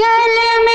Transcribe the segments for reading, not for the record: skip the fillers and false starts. जागी रहना।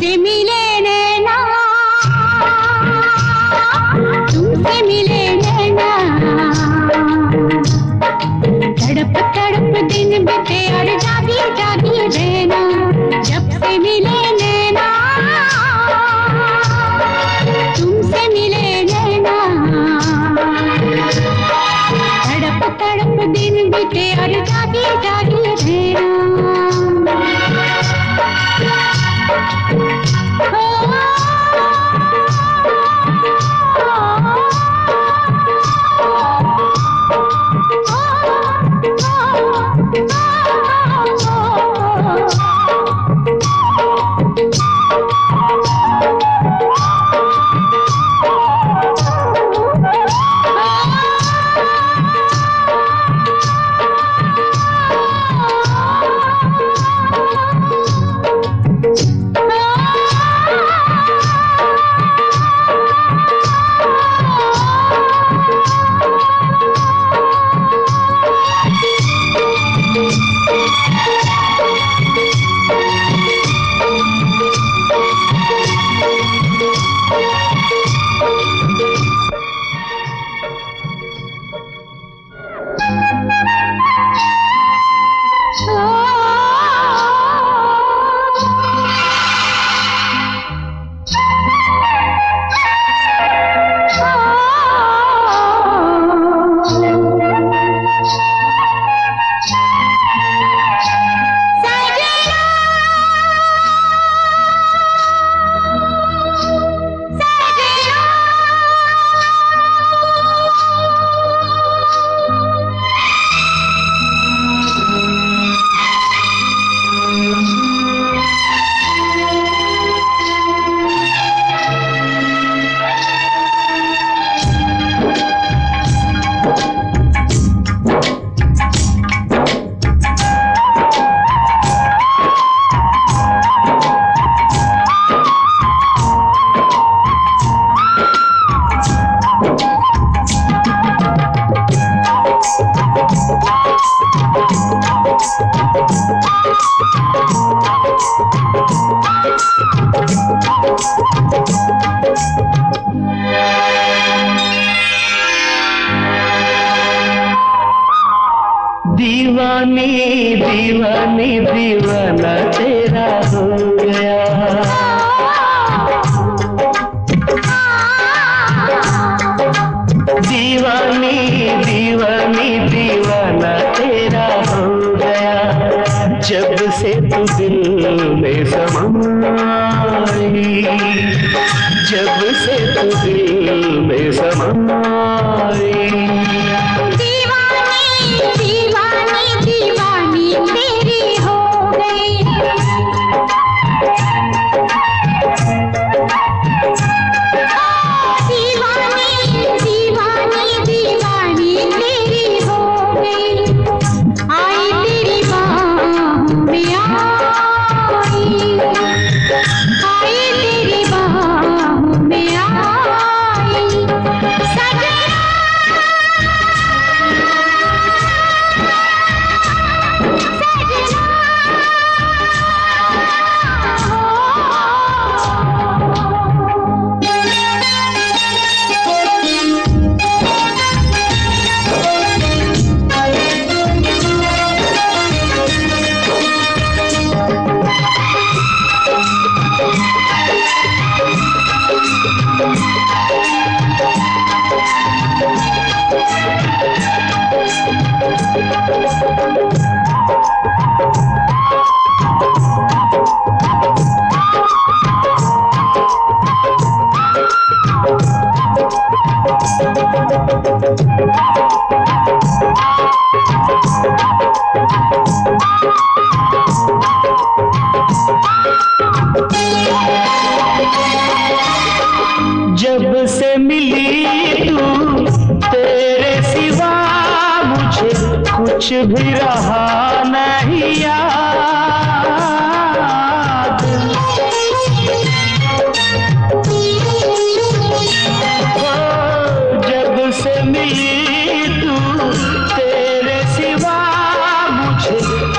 तुमसे मिले नैना, तड़प तड़प दिन बीते और जागी जागी रहना, जब से मिले नैना तुमसे मिले नैना, तड़प तड़प दिन बीते और जागी जागी रहना।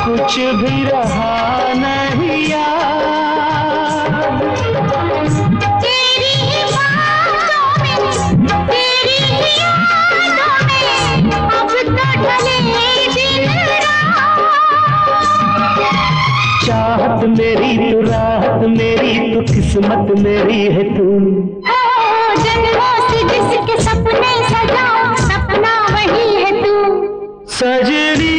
कुछ भी रहा नहीं यार। राहत मेरी तू किस्मत मेरी है तू। जन्मों से जिसके सपने सजाओ सपना वही है तू। सजनी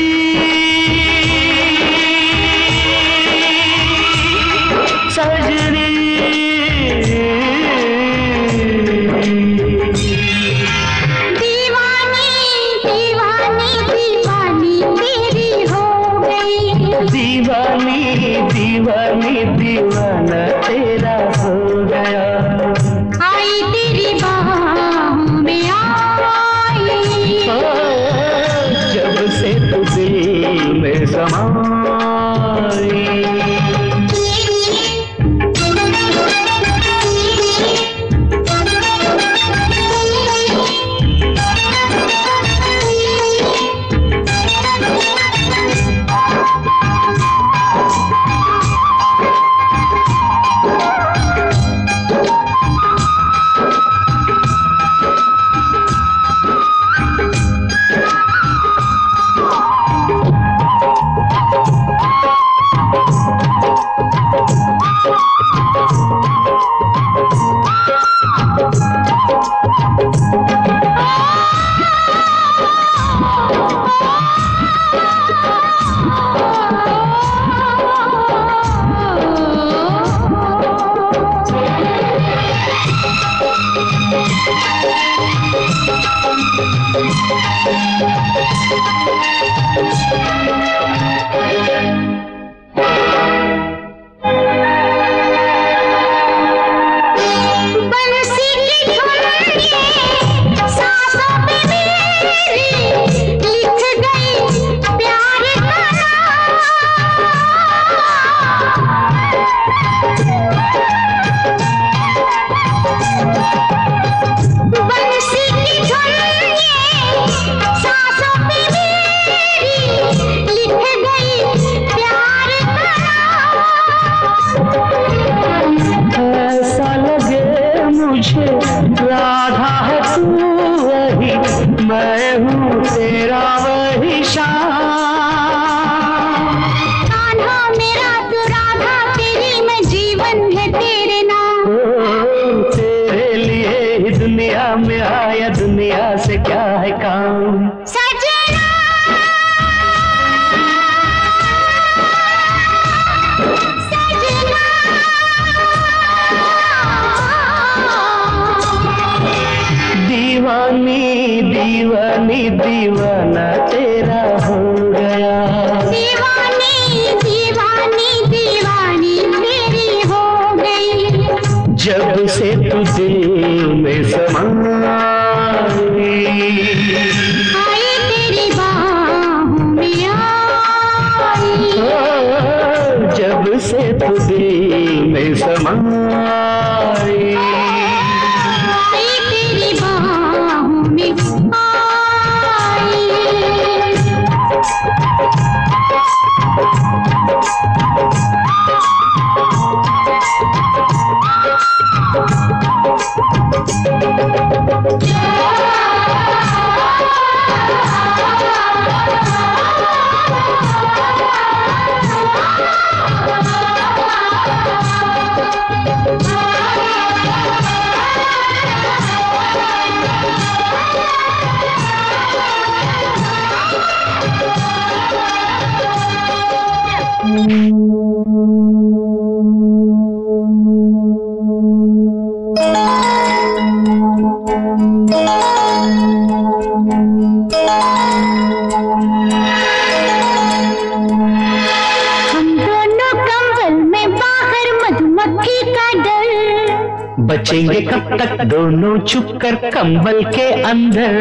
बचेंगे कब तक दोनों छुप कर कंबल के अंदर।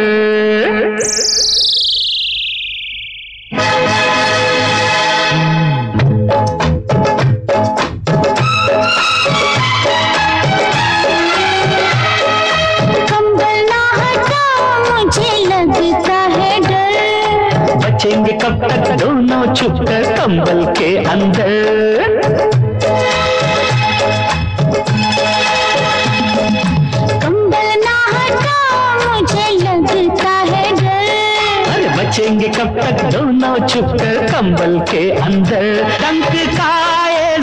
कंबल ना हटाओ मुझे लगता है डर। बचेंगे कब तक दोनों छुप कर कंबल के अंदर। बचेंगे कब तक दोनों छुपकर कंबल के अंदर। रंग का ये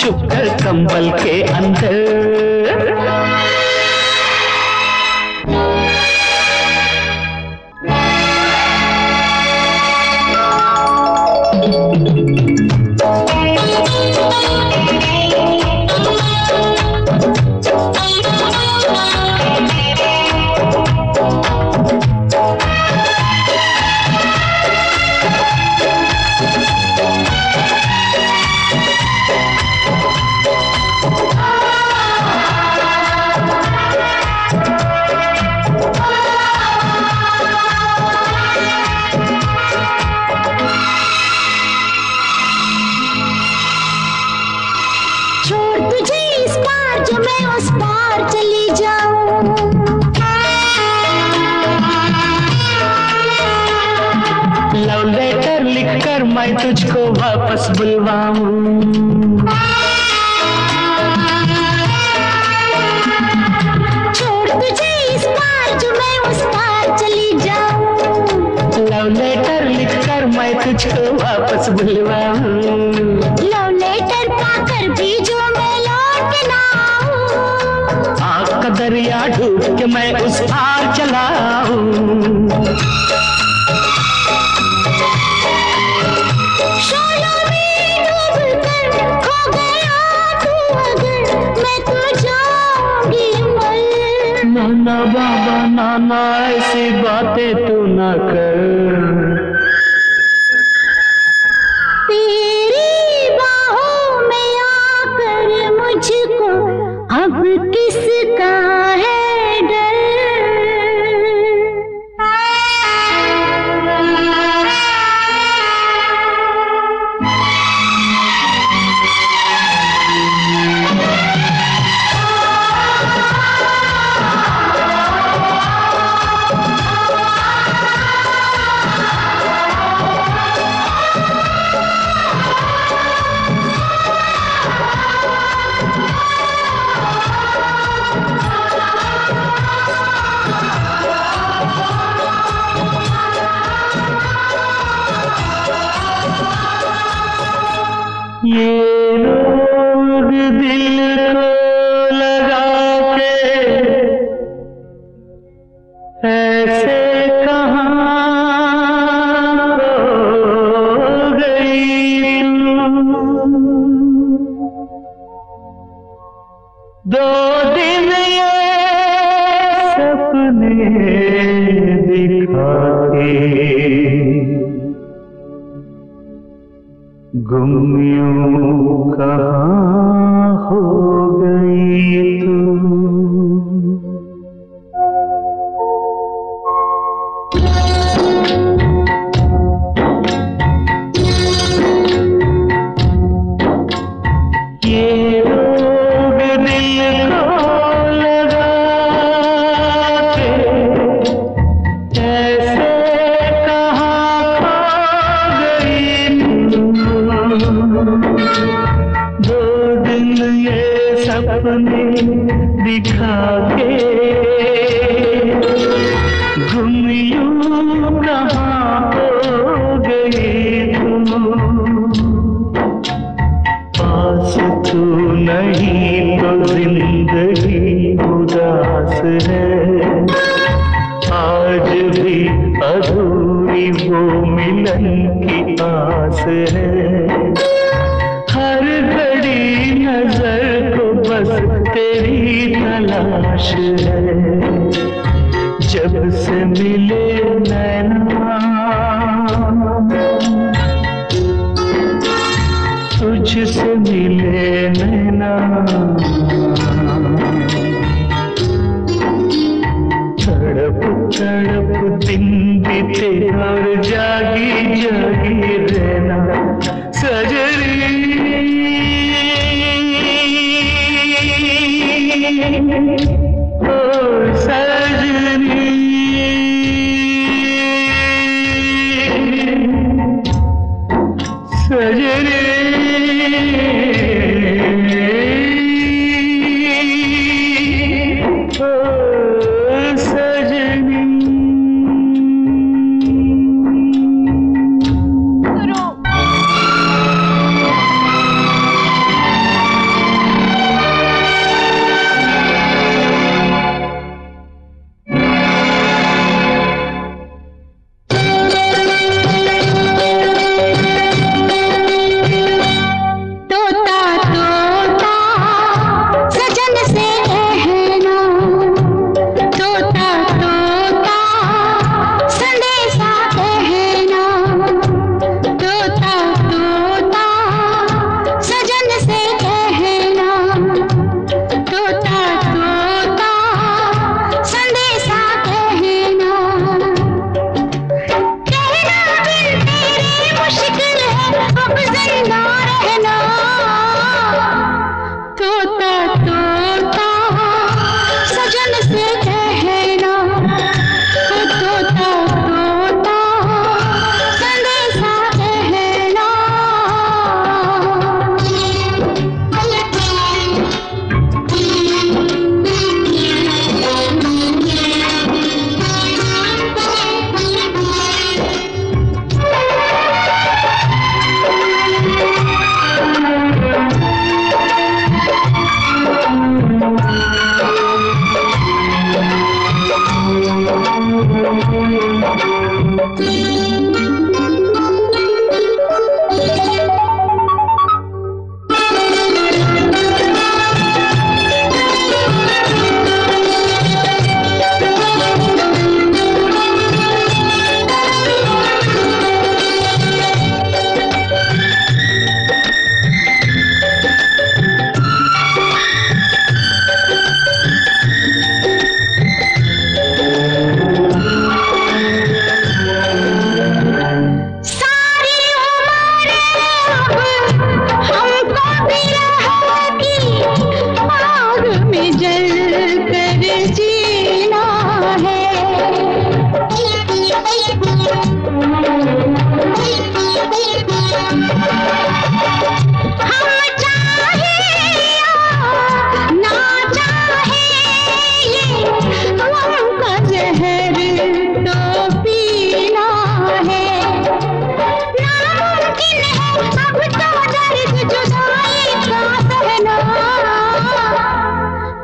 छुप कर कंबल के अंदर। मैं तुझको वापस बुलवाऊं, छोड़ तुझे इस पार जो मैं उस पार चली जाऊं। लव लेटर लिख कर मैं तुझको वापस बुलवाऊं, लव लेटर पाकर भी जो मैं लौट ना आऊं। आँख का दरिया डूब के मैं उस पार चला आऊं। नाना बाबा नाना ऐसी बातें तू ना कर, तेरी बाहों में आकर मुझको अब किसका है ये रोग दिल को लगा के, ऐसे कहाँ हो गई दो दिन ये सपने दिखा के, गुम यूं कहाँ हो गई तू। दिखा के गुम यूं कहाँ हो गई तुम, पास तू नहीं तो जिंदगी उदास है। आज भी अधूरी वो मिलन की आस है, हर घड़ी नजर तेरी तलाश है। जब से मिले नैना तुझसे मिले नैना, तड़प तड़प दिन बीते और जागी जागी रहना सजरी। ओ सजनी सजनी, ओ सजनी।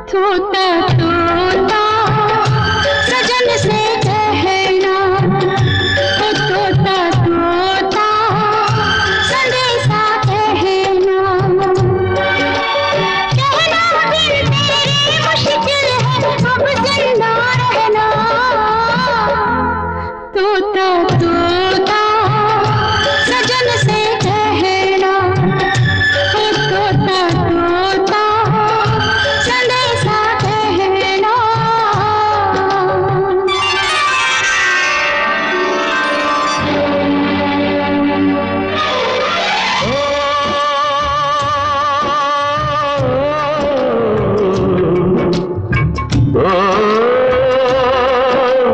छूता छूता सजन से कहना, छूता छूता संदेशा कहना,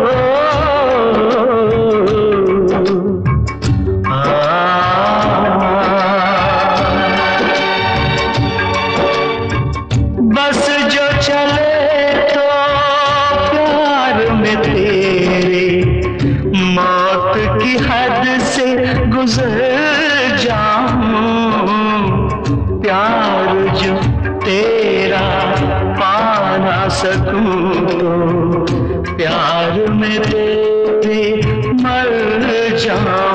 कहना बिन तेरे मुश्किल है अब जिंदा रहना, छूता छूता सजन से कहना, छूता छूता संदेशा कहना। बस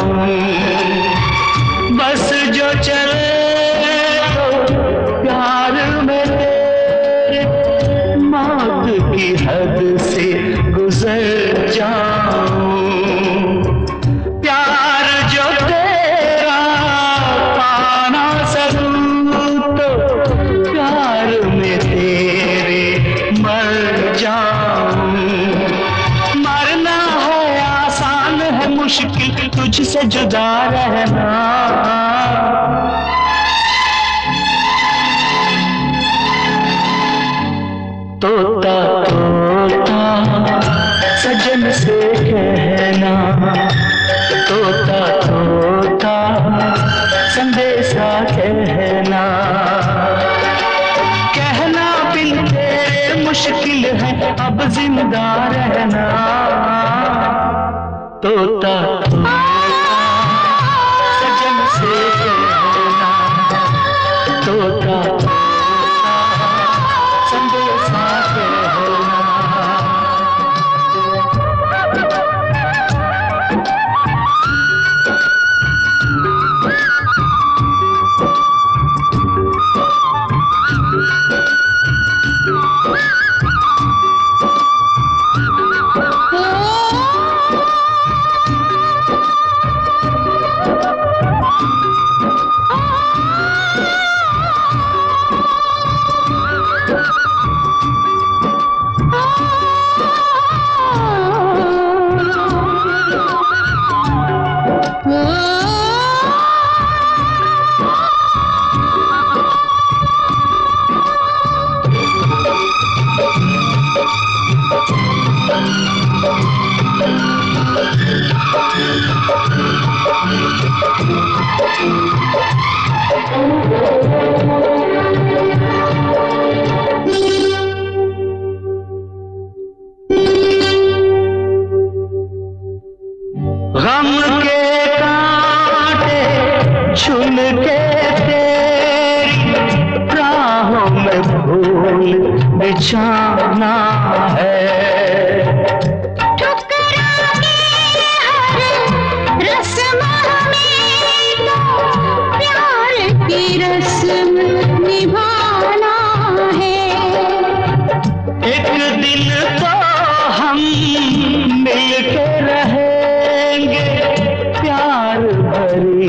जो चले तो प्यार में तेरे, मौत की हद से गुजर जाऊं, प्यार जो तेरा पा ना सकूं, प्यार में तेरे मर जाऊं। बस जो चले की हद से गुजर जाऊं, प्यार जो तेरा पाना सकूं, तो प्यार में तेरे मर जाऊं। मरना है आसान है मुश्किल तुझसे जुदा रहना, तोता तोता सजन से कहना, तोता तोता संदेशा कहना, कहना बिन तेरे मुश्किल है अब जिंदा रहना, तोता तोता सजन से कहना, तोता तोता गम के कांटे चुन के तेरी राहों में भूल बिछाना है, ठुकरा के हर रस्म में तो प्यार की रस्म निभाना है। एक दिन तो हम मिलके रहे प्यार भरी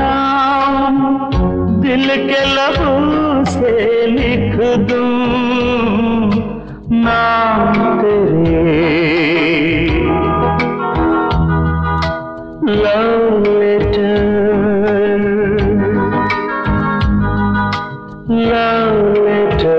शाम दिल के लबों से लिख दूं नाम तेरे love letter, love letter, love letter.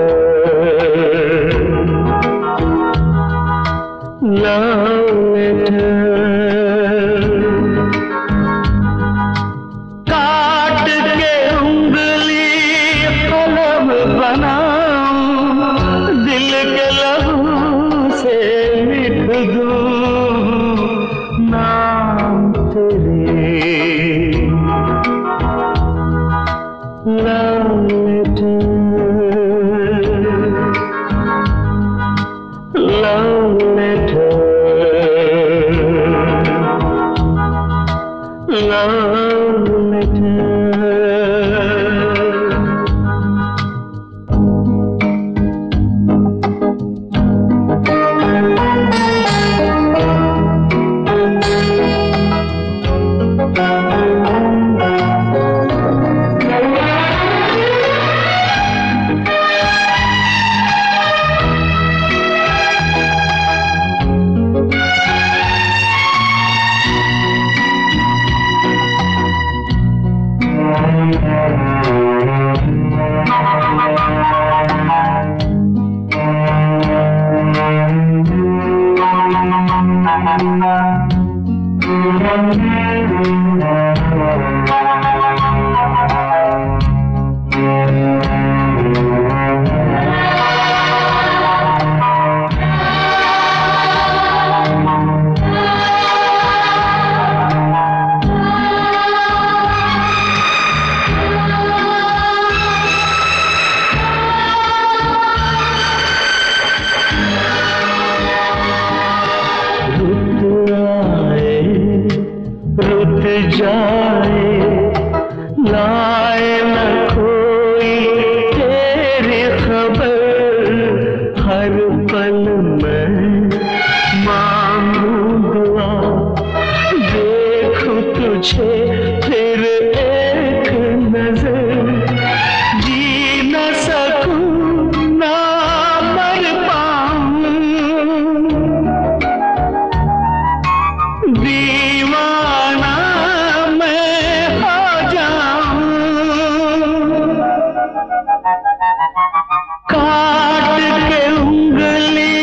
काट के उंगली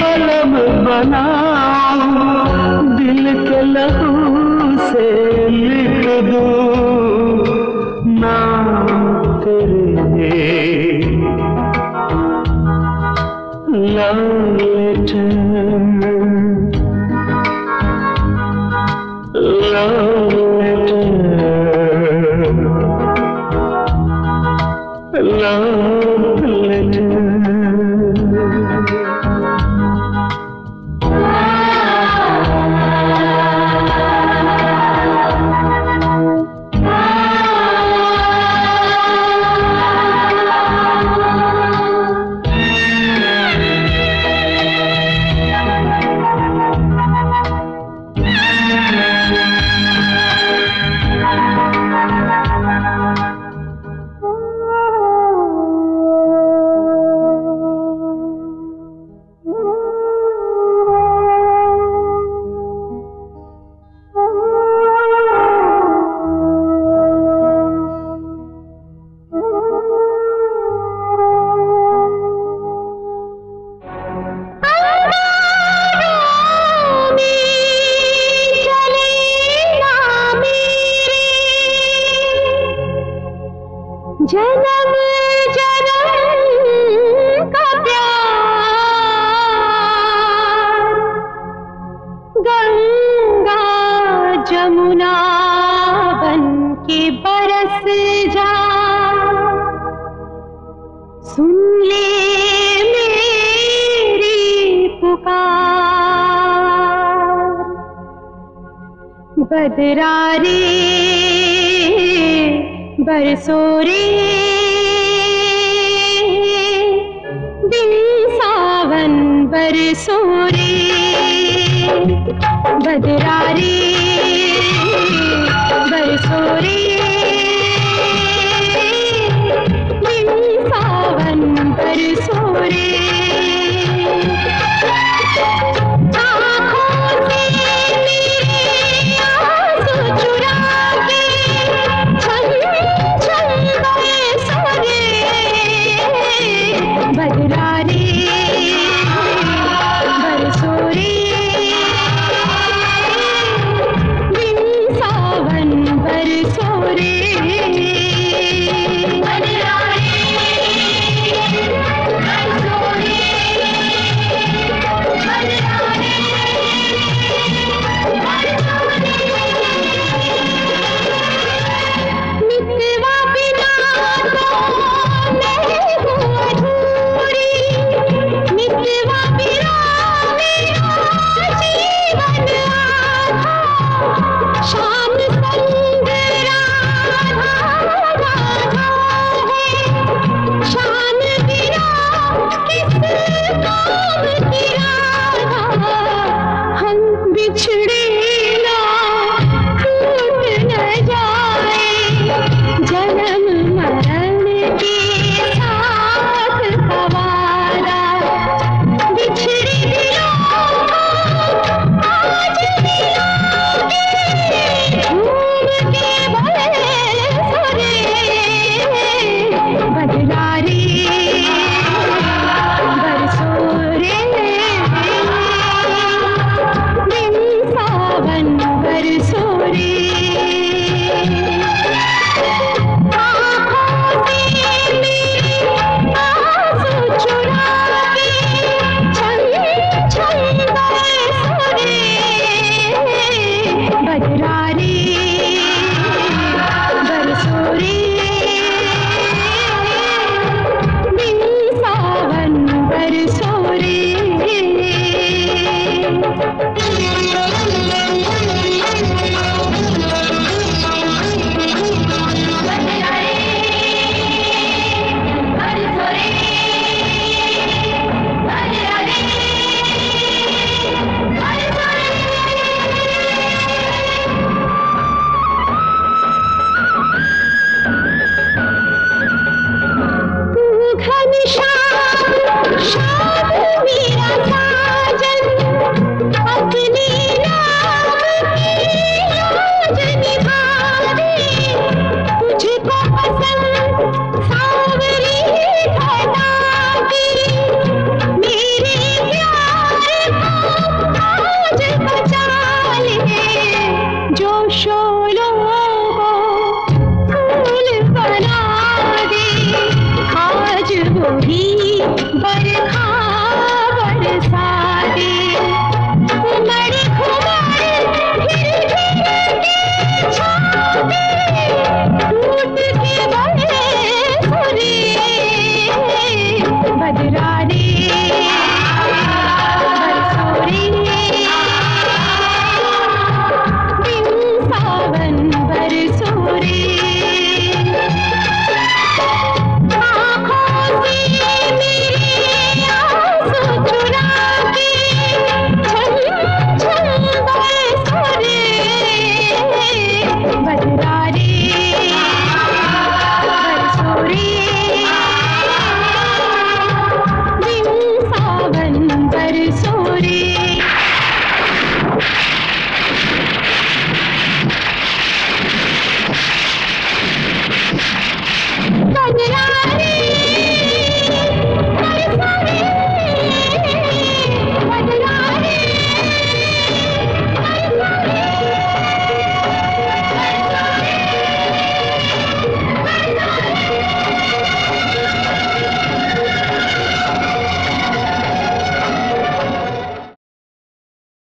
कलम बनाऊं दिल के लहू से लिख दूं नाम तेरे love letter, love letter, love letter. बदरारी बरसोरी। पर सोरे